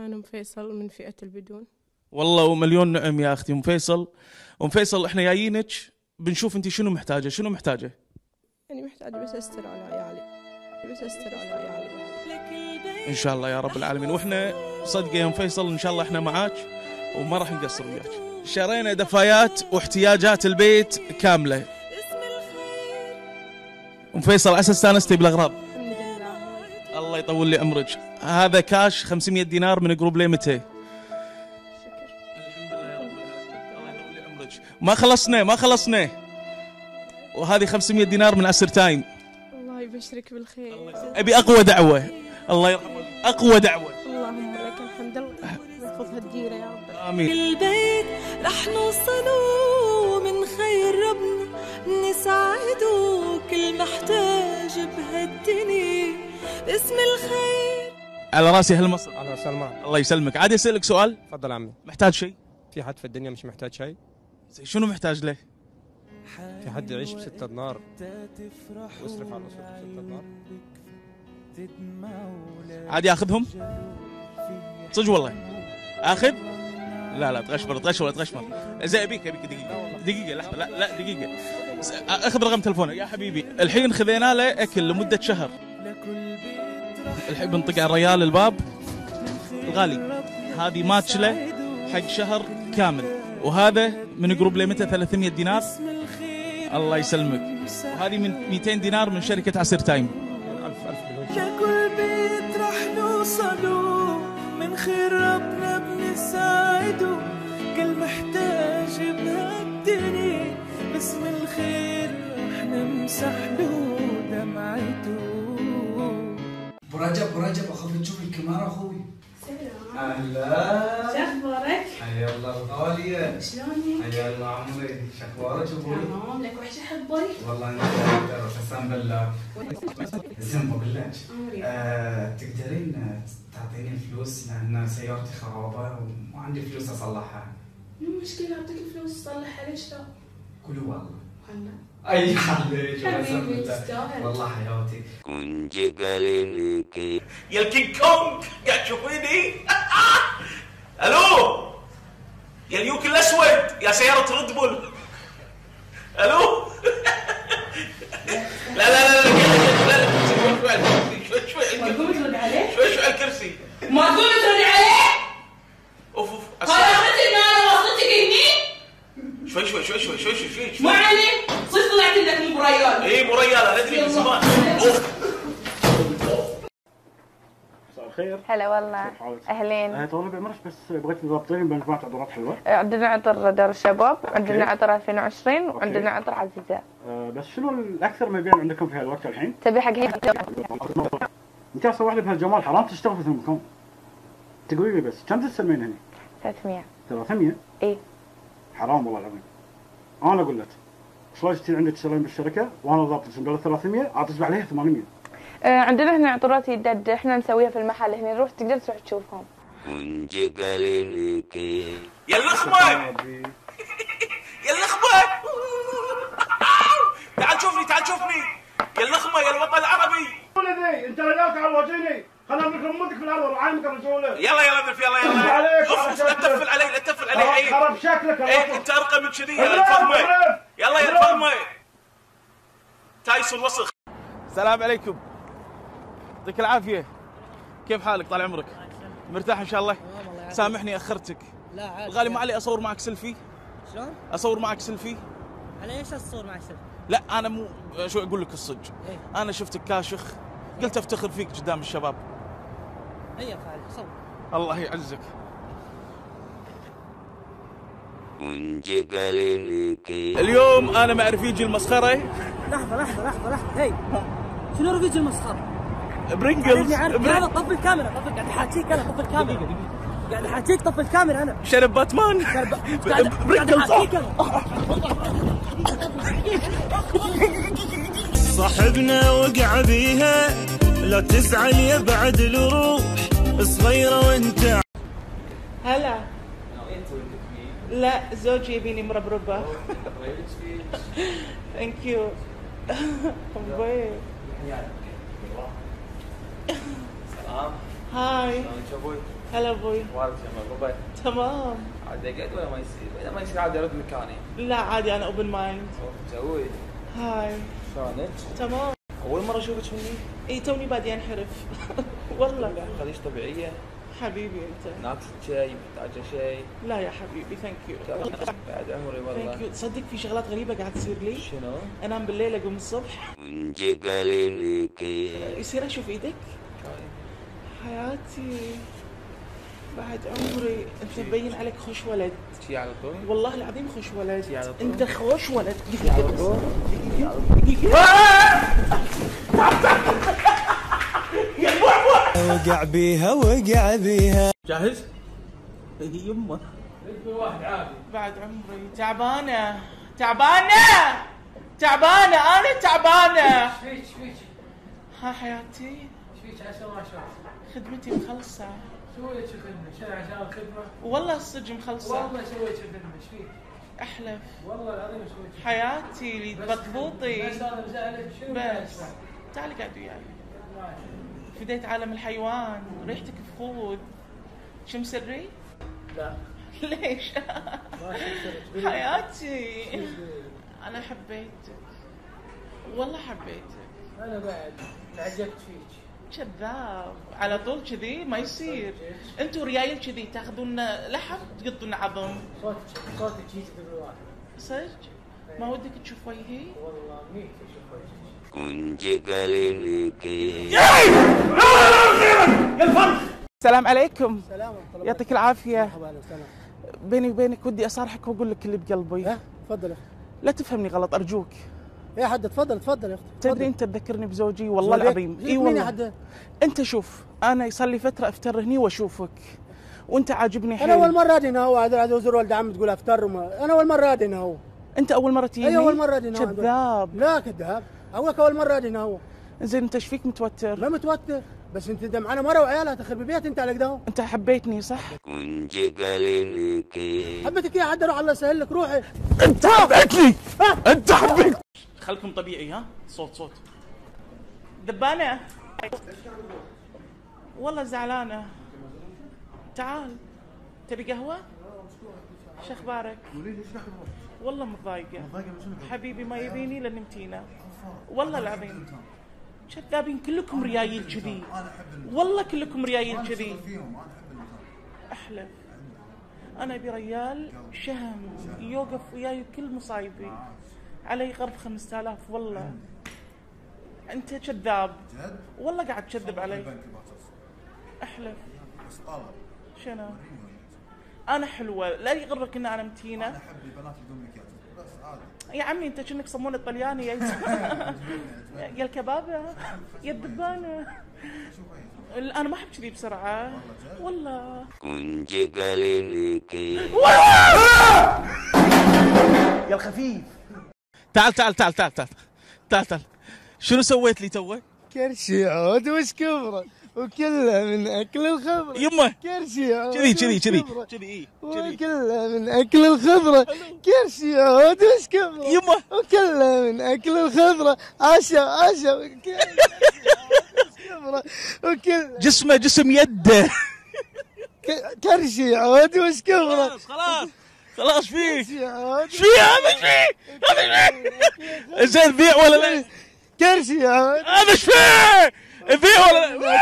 أنا أم فيصل من فئة البدون. والله ومليون نعم يا أختي أم فيصل. أم فيصل إحنا جايينك بنشوف أنت شنو محتاجة، شنو محتاجة؟ يعني محتاجة بس أستر على عيالي، بس أستر على عيالي إن شاء الله يا رب العالمين. وإحنا صدقة يا أم فيصل إن شاء الله إحنا معاك وما راح نقصر وياك. شرينا دفايات واحتياجات البيت كاملة. أم فيصل عسى استانستي بالأغراض؟ الحمد لله. الله يطول لي عمرك. هذا كاش 500 دينار من جروب لي متى. ما خلصنا وهذه 500 دينار من أسر تايم. الله يبشرك بالخير. أبي أقوى دعوة، الله يرحمه، أقوى دعوة. اللهم لك الحمد، الله يحفظ هالديرة يا رب. آمين. البيت رح نوصله من خير ربنا، نساعده كل محتاج بهالدنيا باسم الخير. على راسي هالمصر. على سلمان. الله يسلمك. عادي أسألك سؤال؟ تفضل عمي. محتاج شيء؟ في حد في الدنيا مش محتاج شيء؟ شنو محتاج له؟ في حد يعيش بستة دنار ويصرف على أسرته بستة دنار؟ عادي آخذهم؟ صدق والله؟ آخذ؟ لا تغشمر. زين أبيك دقيقة لحظة، لا دقيقة. آخذ رقم تلفونه يا حبيبي. الحين خذينا له أكل لمدة شهر. الحين بنطق على الريال الباب الغالي. هذه ماتشلة حق شهر كامل. وهذا من جروب لي متى 300 دينار. الله يسلمك. وهذه من 200 دينار من شركة عصير تايم. 1000 لكل بيت راح نوصلوا من خير ربنا بنساعده كل محتاج بهالدنيا باسم الخير راح نمسح له دمعته. ابو رجب اخاف تشوف الكاميرا اخوي. اهلا. شخبارك؟ حيا الله غالية. شلونك؟ حيا الله عمري. شخبارك ابوي؟ تمام. لك وحشة حبوي؟ والله انت قسم بالله. زين بقول تقدرين تعطيني فلوس لان سيارتي خرابة وما عندي فلوس اصلحها. مو مشكلة اعطيك فلوس تصلحها، ليش لا؟ قولي والله. اي حبيبي تستاهل والله حياتي. كونجي قالينيكي يا الكينج كونج قاعد تشوفيني؟ الو يا اليوك الاسود يا سياره ريد بول. الو لا شوي ترد عليه؟ شوي على الكرسي. ما تقول ترد عليه؟ اوف اوف. قررت ان انا وصلتك هني؟ شوي ما عليك. صدق طلعت لك مو بريال. اي مو ريال انا ادري من زمان. مساء الخير. هلا والله. اهلين. طول بعمرك بس بغيت تضبطين بمجموعة عطورات حلوة. عندنا عطر دار الشباب، عندنا عطر 2020، وعندنا عطر عزيزة. بس شنو الاكثر مبيعا عندكم في هالوقت الحين؟ تبي حق هيك انت اصلا واحدة بهالجمال حرام تشتغل في ذمكم. تقولي لي بس كم تسلمين هني؟ 300. 300؟ اي حرام والله العظيم. انا اقول لك شلون جبتين عندك تشتغلين بالشركه وانا ضابطك من 300 اعطيك عليها 800. عندنا هنا عطورات يدد احنا نسويها في المحل هنا، نروح تقدر تروح تشوفهم. يا اللخمه يا اللخمه تعال شوفني يا اللخمه يا الوطن العربي. ولدي انت هناك عوجيني خلنا نركب امك في الارض وعالمك بالجوله. يلا بالفي يلا لا تقفل علي عيب. خرب شكلك ايه انت ارقى من كذي. يلا الفرمه يلا يا الفرمه تايسون وسخ. السلام عليكم. يعطيك العافيه. كيف حالك؟ طال عمرك. مرتاح ان شاء الله؟ سامحني اخرتك. لا عادي غالي. ما علي اصور معك سيلفي؟ شلون؟ اصور معك سيلفي؟ على ايش اصور معك سيلفي؟ لا انا مو شو اقول لك الصدق. انا شفتك كاشخ قلت افتخر فيك قدام الشباب. هيا فعلي صور. الله يعزك. اليوم انا مع رفيجي المسخره. لحظه هي شنو رفيجي المسخره؟ برنجلز. يلا طفي الكاميرا قاعد احاكيك انا. طفي الكاميرا قاعد احاكيك. طفي الكاميرا انا شنب باتمان. برنجلز صاحبنا وقع بيها لا تزعل يا بعد الروح صغيره وانت. هلا لا زوجي يبيني مربربة. ثانك يو. هاي. شلونك ابوي؟ هلا ابوي. مبارك يمك بابا. تمام. عاد اقعد ولا ما يصير؟ اذا ما يصير عادي ارد مكاني. لا عادي انا اوبن مايند. مسوي؟ هاي. شلونك؟ تمام. اول مره اشوفك مني؟ اي توني بادي انحرف. والله. خليش طبيعيه. حبيبي انت. ناقصك شيء؟ محتاجه شيء؟ لا يا حبيبي ثانك يو. بعد عمري والله. ثانك يو. تصدق في شغلات غريبه قاعد تصير لي؟ شنو؟ انام بالليل اقوم الصبح. يصير اشوف ايدك؟ حياتي بعد عمري انت مبين عليك خوش ولد. شي على طول؟ والله العظيم خوش ولد. شي على طول؟ انت خوش ولد. دقيقه بس. وقع بيها وقع بيها. جاهز؟ يمه. واحد عادي. بعد عمري تعبانه تعبانه تعبانه انا تعبانه. ايش فيك؟ ها حياتي؟ ايش عسى ما شاء الله؟ خدمتي مخلصه. سويت خدمه، شنو عشان الخدمه؟ والله الصج مخلصه. والله سويت خدمه، ايش فيك؟ احلف. والله العظيم سويت. حياتي اللي بطبوطي. بس انا مزعلك شنو؟ بس تعالي قاعد وياي. فديت عالم الحيوان، ريحتك بخوذ. شم سري؟ لا. ليش؟ حياتي انا حبيتك. والله حبيتك. انا بعد تعجبت فيك. كذاب على طول كذي ما يصير. انتم ريايل كذي تاخذون لحم تقطون عظم. صوتك هيك بالواحد صدق؟ ما ودك تشوف وجهي؟ والله ميت اشوف وجهك. كنت قليلك يا الفرخ. السلام عليكم. السلام يعطيك العافيه. مرحبا. بيني وبينك ودي اصارحك واقول لك اللي بقلبي. ها تفضل. لا تفهمني غلط ارجوك يا حد. تفضل تفضل يا اختي. تدري انت تذكرني بزوجي والله العظيم. اي والله. انت شوف انا صار لي فتره افتر هني واشوفك وانت عاجبني حيل. انا اول مره ادري هنا هو عاد ازور ولد عم تقول افتر. انا اول مره ادري هنا هو. انت اول مره تجيني؟ اي اول مره ادري. كذاب. لا كذاب اولك اول مره ادري هنا هو. زين انت ايش فيك متوتر؟ لا متوتر بس انت دمعانه مره وعيالها تخرب البيت انت على قدام. انت حبيتني صح؟ حبيتك يا حد. اروح الله يسهل لك روحي. انت حبيتني. انت حبيت. خلكم طبيعي. ها صوت صوت دبانه. والله زعلانه. تعال تبي قهوه؟ شو اخبارك؟ والله متضايقه. حبيبي ما يبيني لان متينه. والله العظيم كذابين كلكم ريايل كذي. والله كلكم ريايل كذي. احلف انا ابي ريال شهم يوقف وياي بكل مصايبي علي غرب 5000. والله انت كذاب. والله قاعد تكذب علي. احلف. شنو؟ انا حلوه لا يغرك ان انا متينه. انا احب البنات بدون مكياج بس عادي. يا عمي انت كأنك صمونه طلياني يا الكبابه يا الدبانه. انا ما احب كذي بسرعه. والله كنت قليلك يا الخفيف. تعال تعال تعال تعال تعال تعال تعال. شنو سويت لي توه؟ كرشي عود وشكبره وكلها من اكل الخضره. يمه كرشي عود كذي كذي كذي كذي اي كلها من اكل الخضره. كرشي عود وشكبره يمه وكلها من اكل الخضره. عشا عشا وكل جسمه جسم يده. كرشي عود وشكبره. خلاص خلاص خلاص. فيك شو هذا؟ شيء هذا شيء زين. بيع ولا لا؟ كرشي هذا شيء. بيع ولا لا؟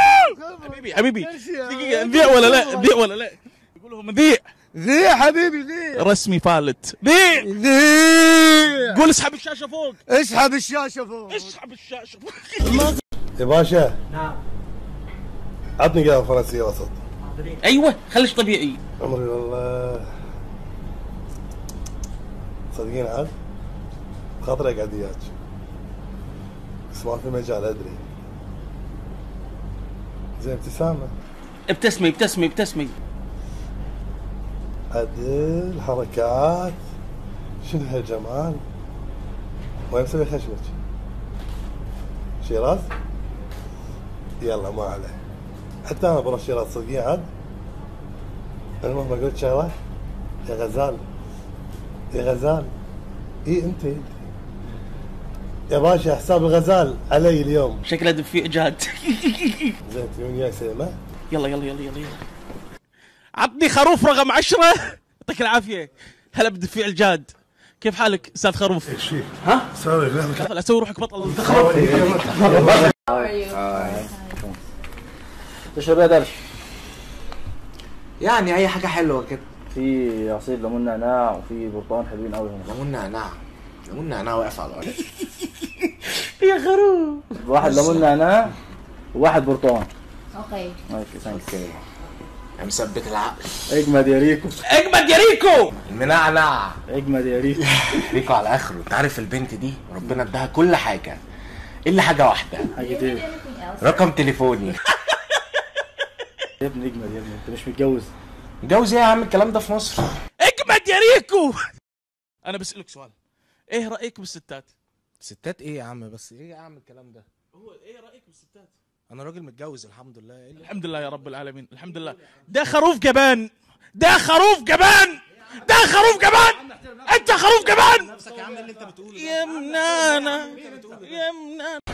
حبيبي حبيبي دقيقه. بيع ولا لا؟ بيع ولا لا؟ يقول لهم ذيع ذيع حبيبي ذيع. رسمي فالت ذيع ذيع. قول اسحب الشاشه فوق. اسحب الشاشه فوق. اسحب الشاشه فوق. يا باشا. نعم. عطني قهوه فرنسيه وسط. ايوه خليش طبيعي. عمري والله صدقين عاد خاطري اقعد وياك بس ما في مجال ادري. زين ابتسامه. ابتسمي ابتسمي ابتسمي. عدل حركات. شنو هالجمال؟ وين مسوي خشمك؟ شيراز؟ يلا ما عليه. حتى انا بروح شيراز صدقين عاد. المهم اقول لك شغله يا غزال. يا غزال. اي انت يا باشا حساب الغزال علي اليوم. شكله دب فيه اجاد. زين تبين وياي سينما؟ يلا يلا يلا يلا عطني خروف رقم 10. يعطيك العافيه. هلا بدي فعل جاد. كيف حالك استاذ خروف؟ ايش فيك؟ ها؟ سوري لا اسوي روحك بطل. تشرب يا درش؟ يعني اي حاجه حلوه كده. في عصير ليمون نعناع وفي برتقال حلوين قوي هنا. ليمون نعناع، ليمون نعناع واقف على الارض يا خروف. واحد ليمون نعناع وواحد برتقال. اوكي اوكي ثانك يو. يا مثبت العقل. اجمد يا ريكو، اجمد يا ريكو، المنعنع اجمد يا ريكو. ريكو على اخره. انت عارف البنت دي ربنا اداها كل حاجه الا حاجه واحده. حاجه ايه؟ رقم تليفوني. يا ابني اجمد يا ابني. انت مش متجوز؟ متجوز ايه يا عم الكلام ده في مصر؟ اجمد يا ريكو. انا بسألك سؤال، ايه رأيك بالستات؟ ستات ايه يا عم؟ بس ايه يا عم الكلام ده؟ هو ايه رأيك بالستات؟ انا راجل متجوز الحمد لله. إيه؟ الحمد لله يا رب العالمين، الحمد لله. ده خروف جبان، ده خروف جبان، ده خروف جبان. انت خروف جبان نفسك يا عم اللي انت بتقوله. يا منانا يا منانا.